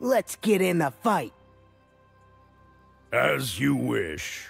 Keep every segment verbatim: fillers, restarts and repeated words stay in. Let's get in the fight. As you wish.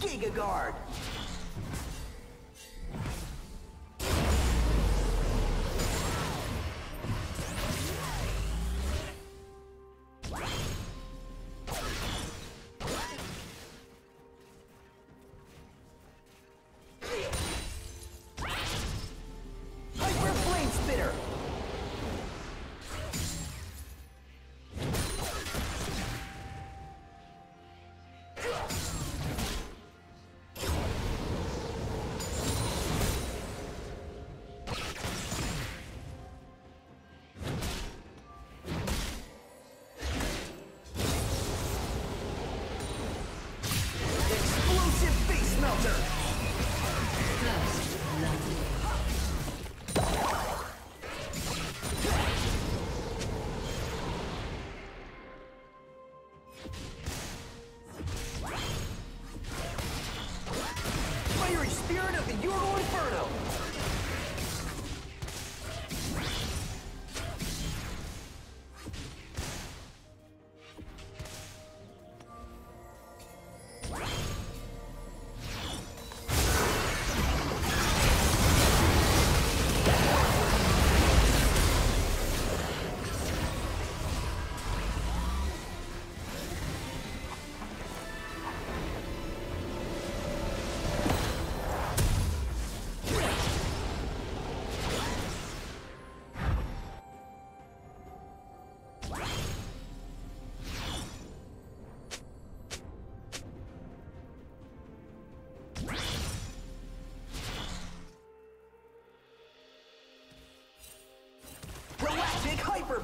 Giga Guard.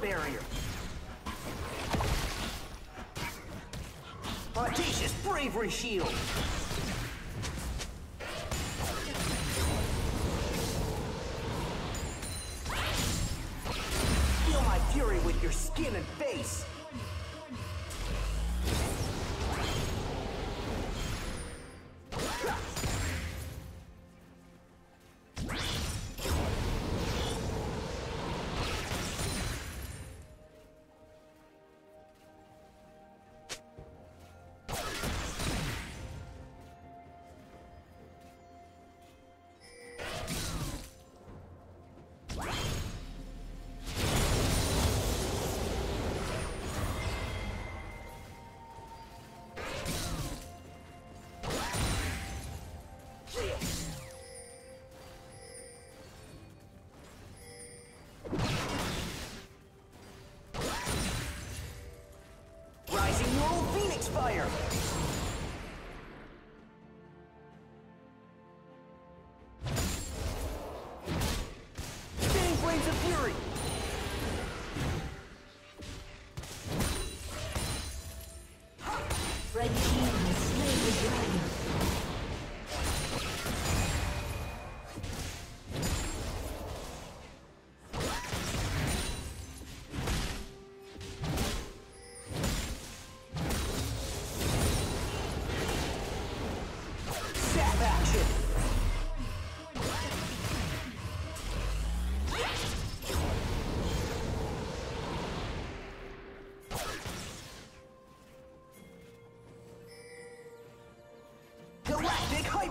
Barrier. Audacious Bravery Shield. Feel my fury with your skin and face. Fire! Spinning Blades of Fury! Red Team has slain the dragon.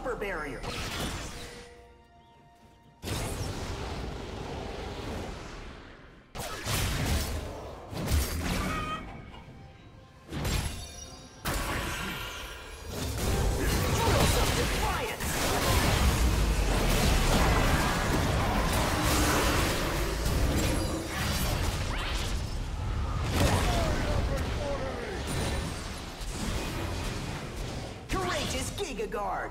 upper barrier. Giga Guard.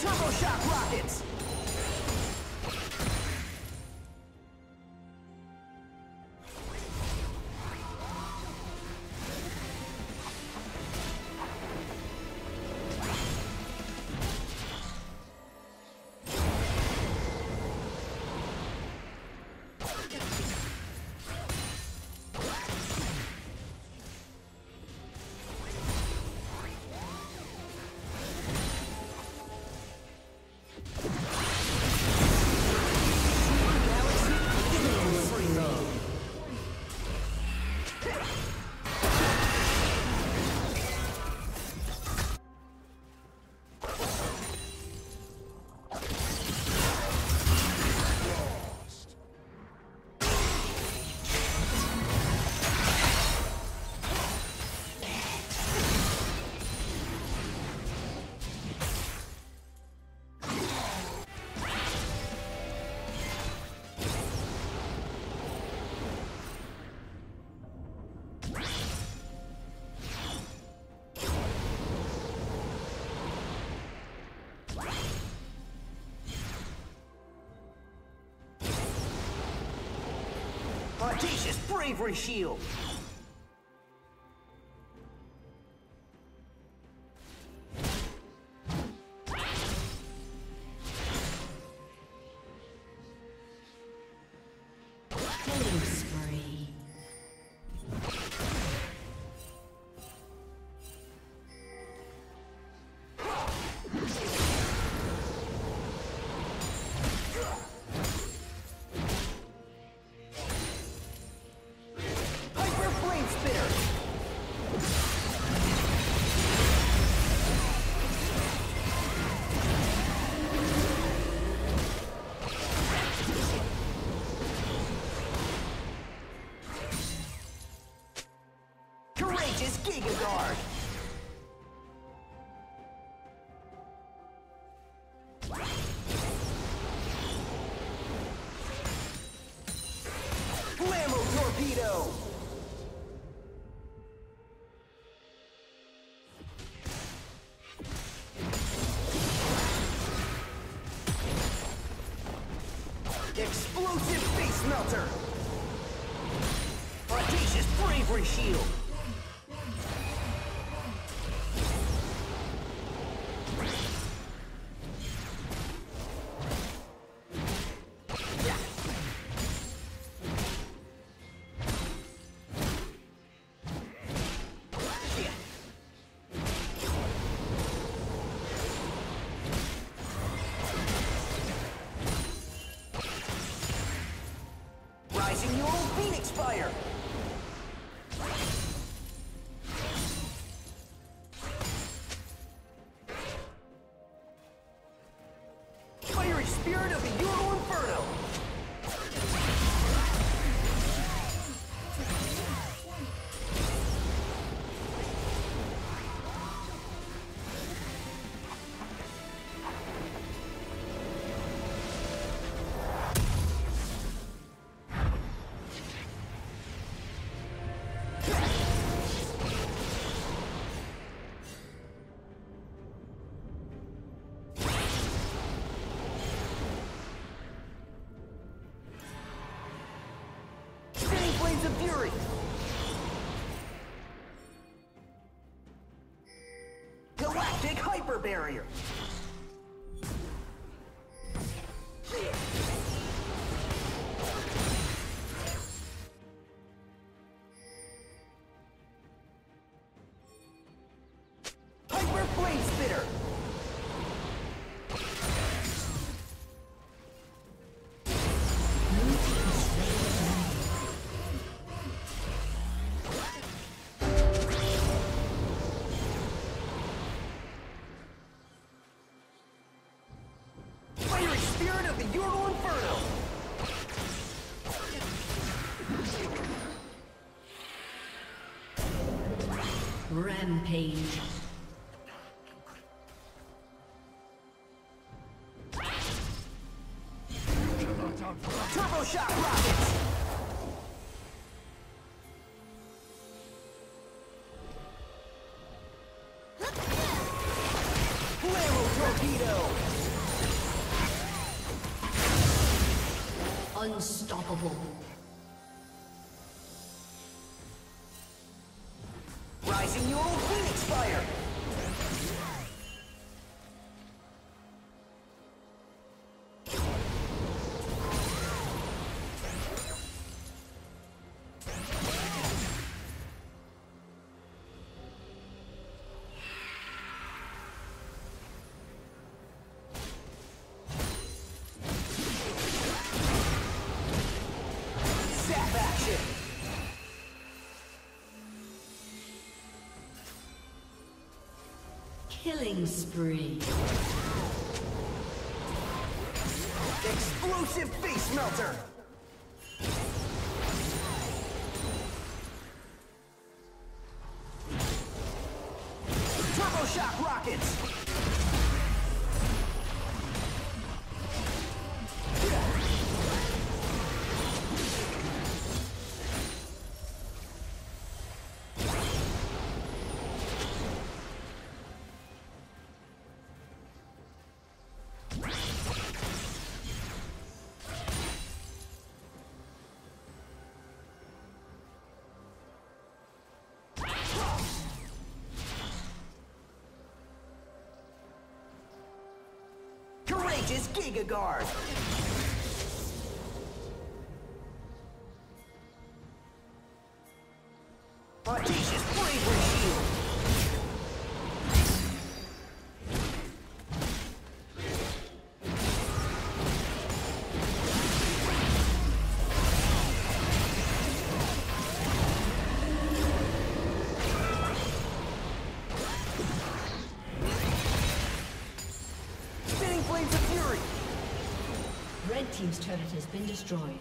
Turbo Shock Rockets. Audacious Bravery Shield! Giga Guard! Blammo Torpedo! Explosive Face Melter! Audacious Bravery Shield! Fire! Fiery Spirit of the Euro Inferno! Fury. Galactic Hyper Barrier. Hyper Flame Spitter. spirit of the Yorgo Inferno! Rampage. Turbo Shock Rockets! Flare Torpedo! Unstoppable. Rising your old Phoenix Fire! Killing spree. Explosive face melter. Turbo shock rockets. Is Giga Guard. Audacious bravery shield. Red team's turret has been destroyed.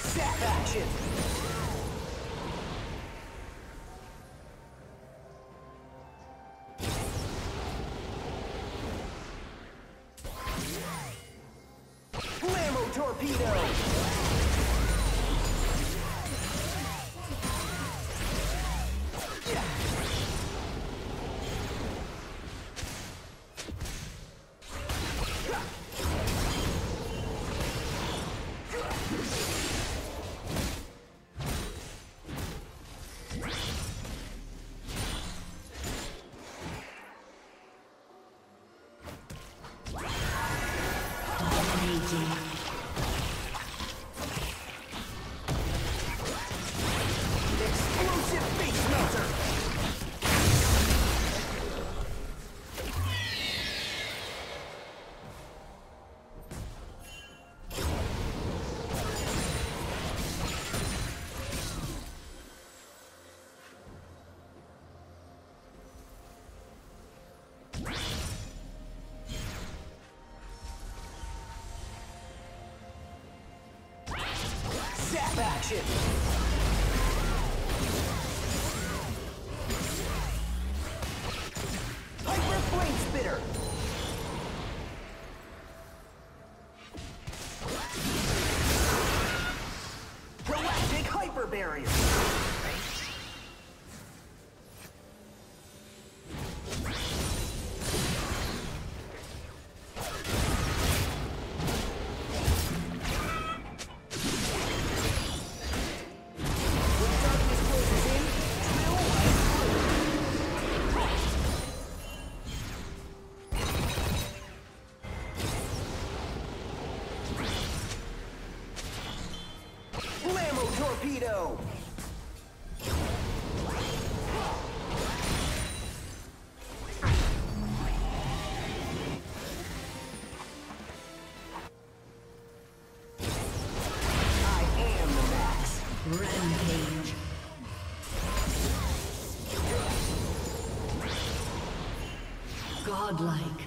Zap action! Flammo torpedo! Zap action! Hyper Flame Spitter! Galactic Hyper Barrier! Torpedo! I am the Max. Rampage. Godlike.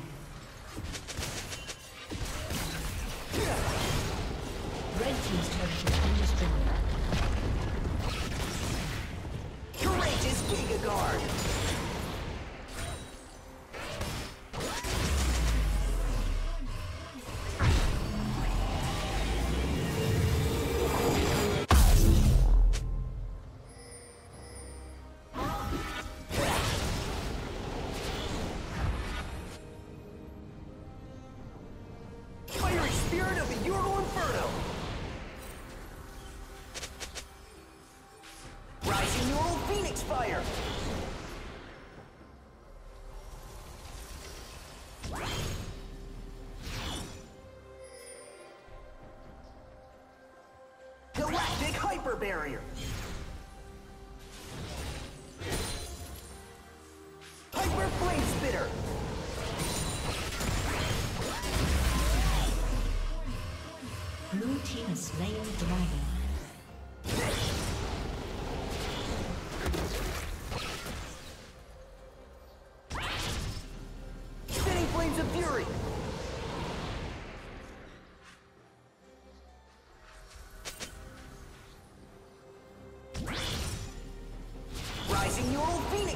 Viper Barrier. Hyper Flame Spitter. Blue team has slain the dragon.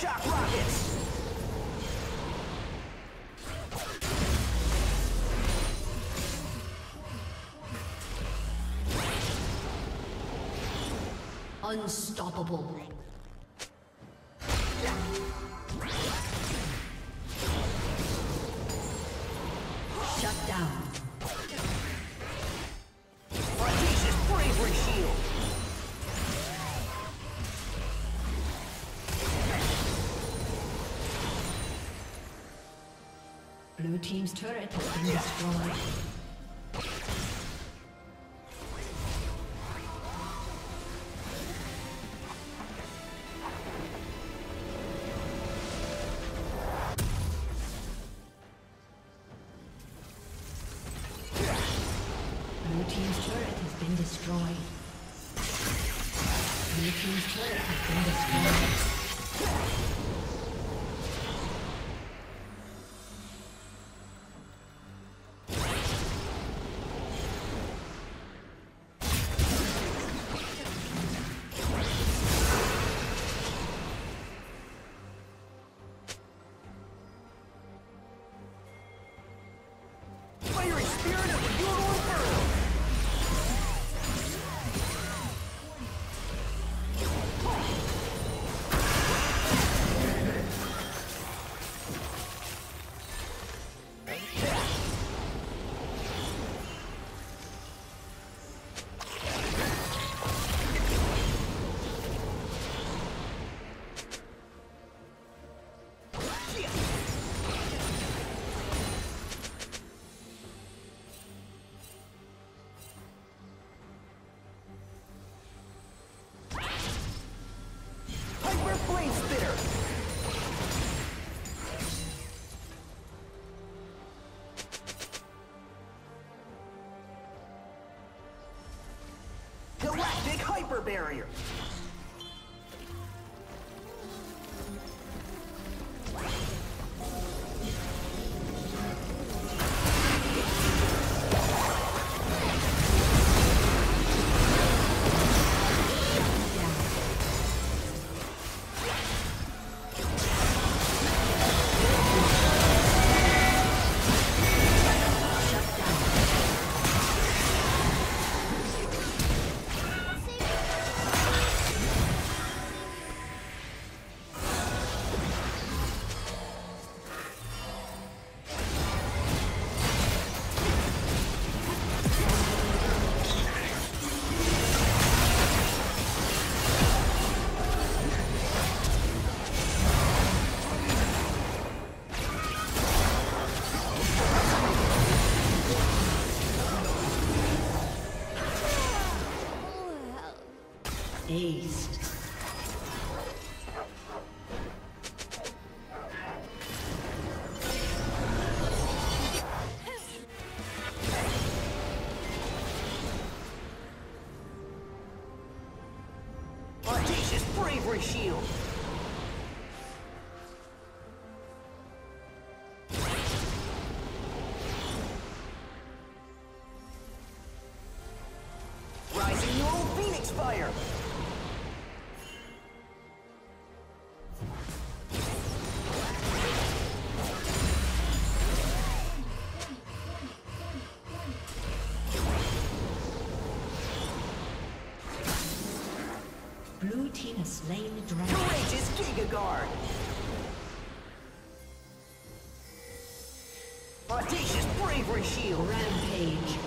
Shock rockets! Unstoppable. Shut down. Audacious bravery shield! Blue team's turret has been destroyed. Blue team's turret has been destroyed. Blue team's turret has been destroyed. Barrier. East. Audacious bravery shield. team has slain the dragon. Courageous Giga-Guard! Audacious Bravery Shield! Rampage!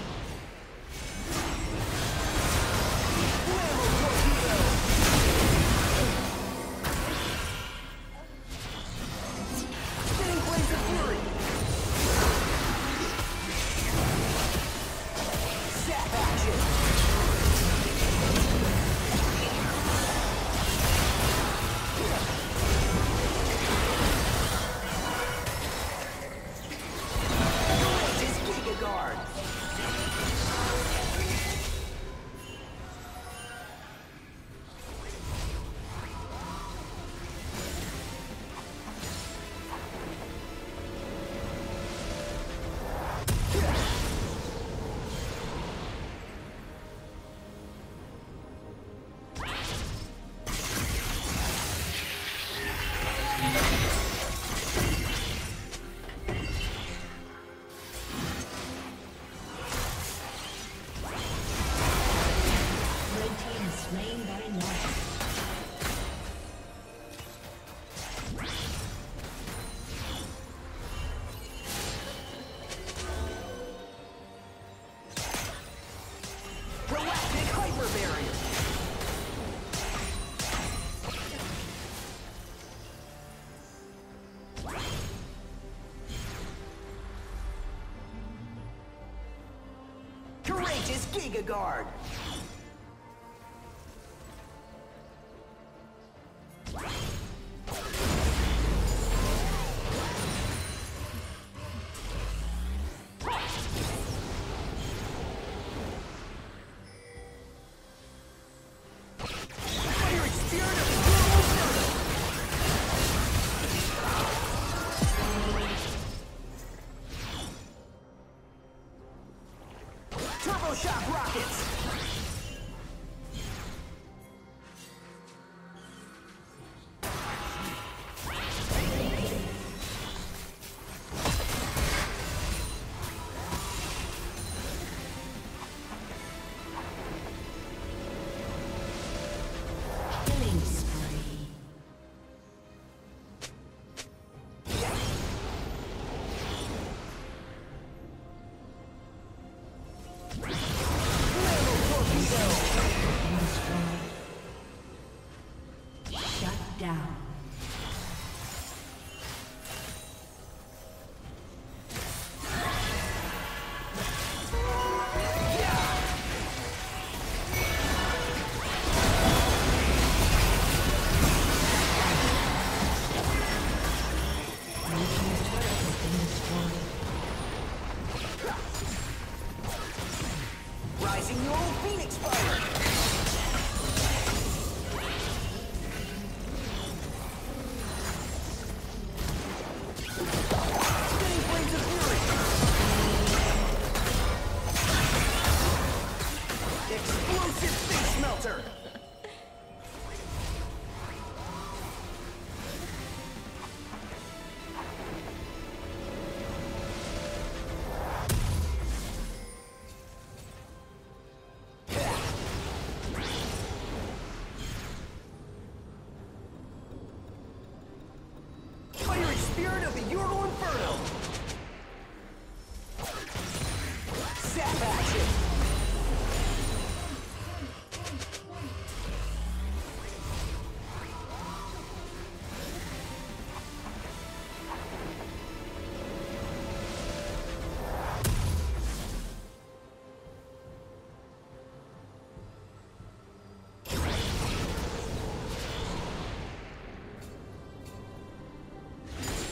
Courageous Giga Guard! Shock rockets!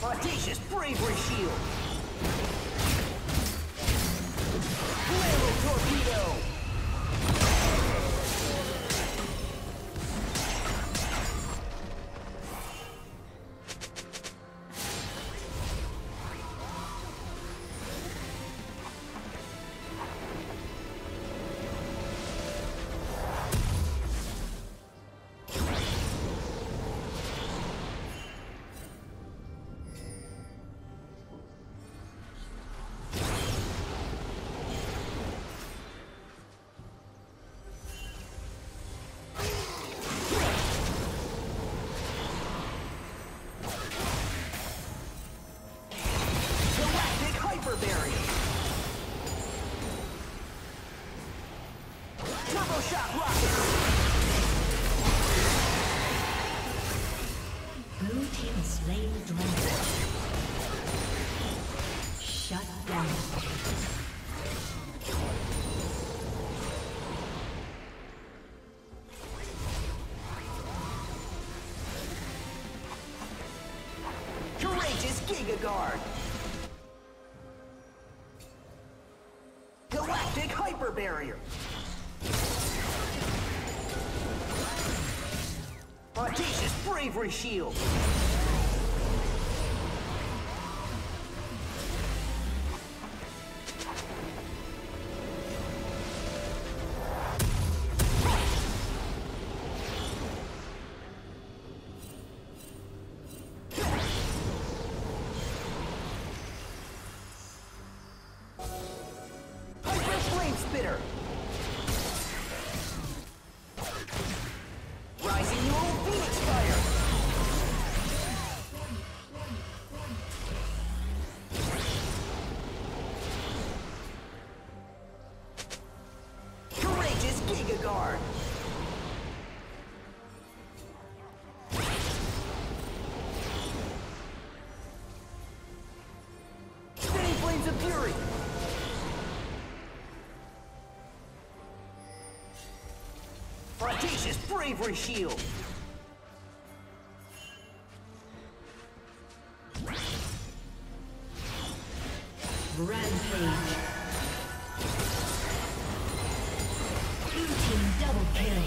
Audacious Bravery Shield! Level Torpedo! Turbo Shock Rocket! Blue team slain dragon. Shut down. Guard. Galactic Hyper Barrier. Audacious Bravery Shield. Audacious Bravery Shield! Rampage! Blue team double kill!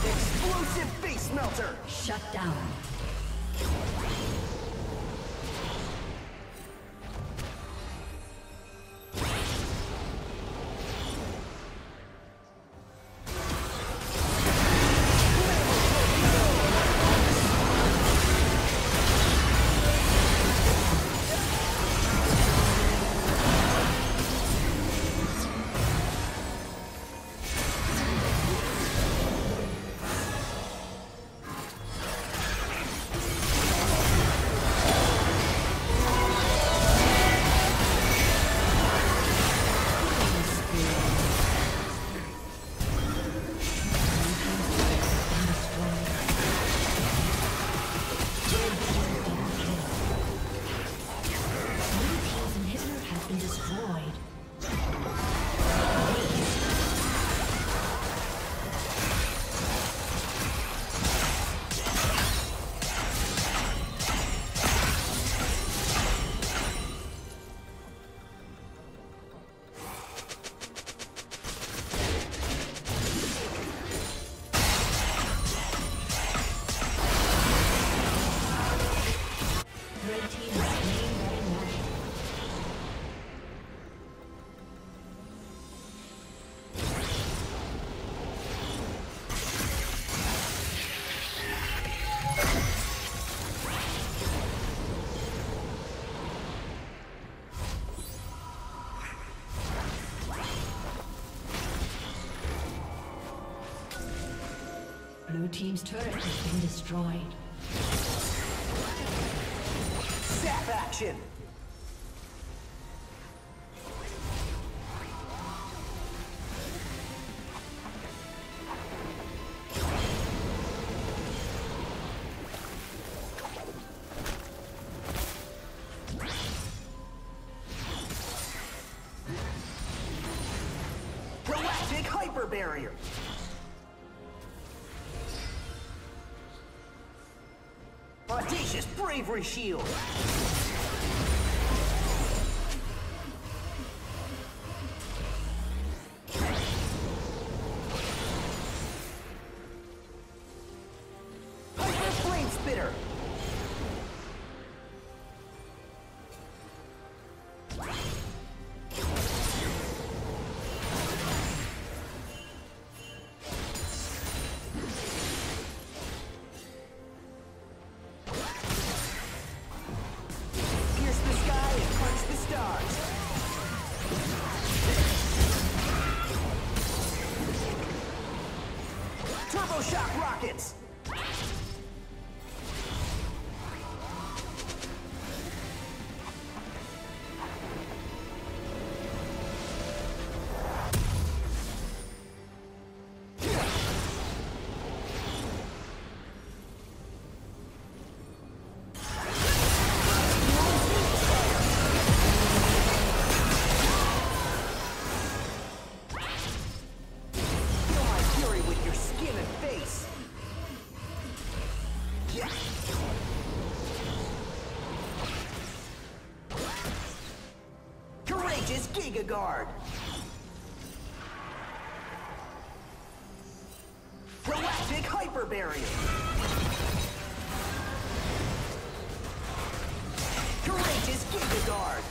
Explosive Face Melter! Shut down. Blue team's turret has been destroyed. Zap action! Galactic Hyper Barrier! Audacious Bravery Shield! Hyper Flame Spitter! Turbo shock rockets! Courageous Giga Guard! Galactic Hyper Barrier! Courageous Giga Guard!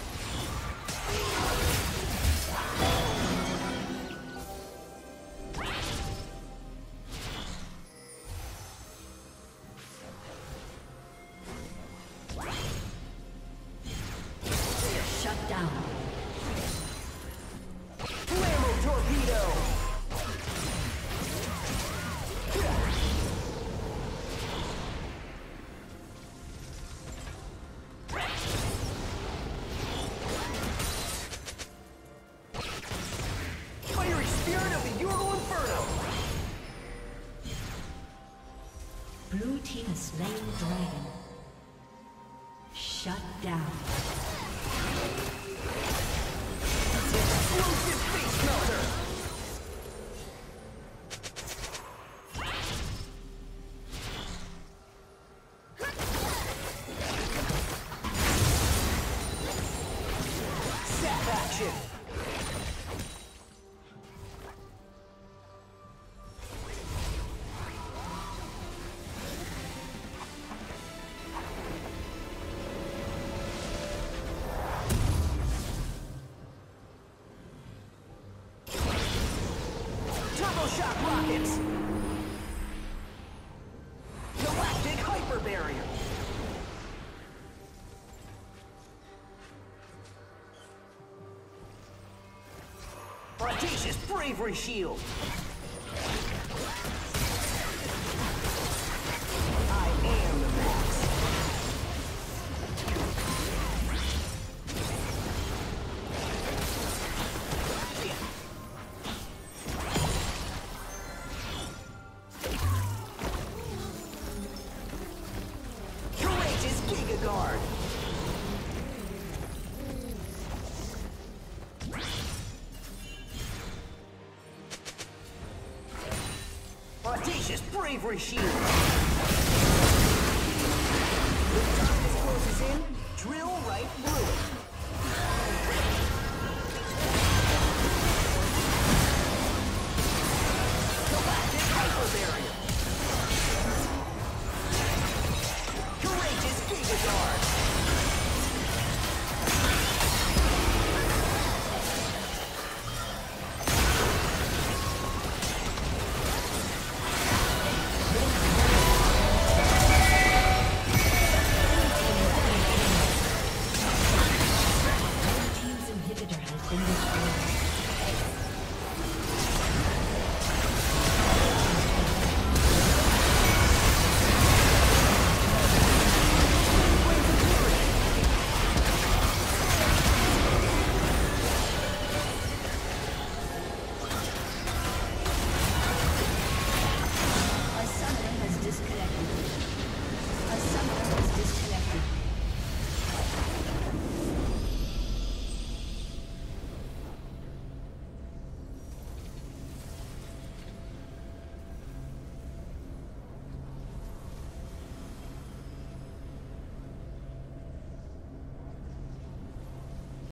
Galactic Hyper Barrier! Audacious Bravery Shield! I am the Max! Audacious Bravery Shield! The darkness closes in, drill right through it.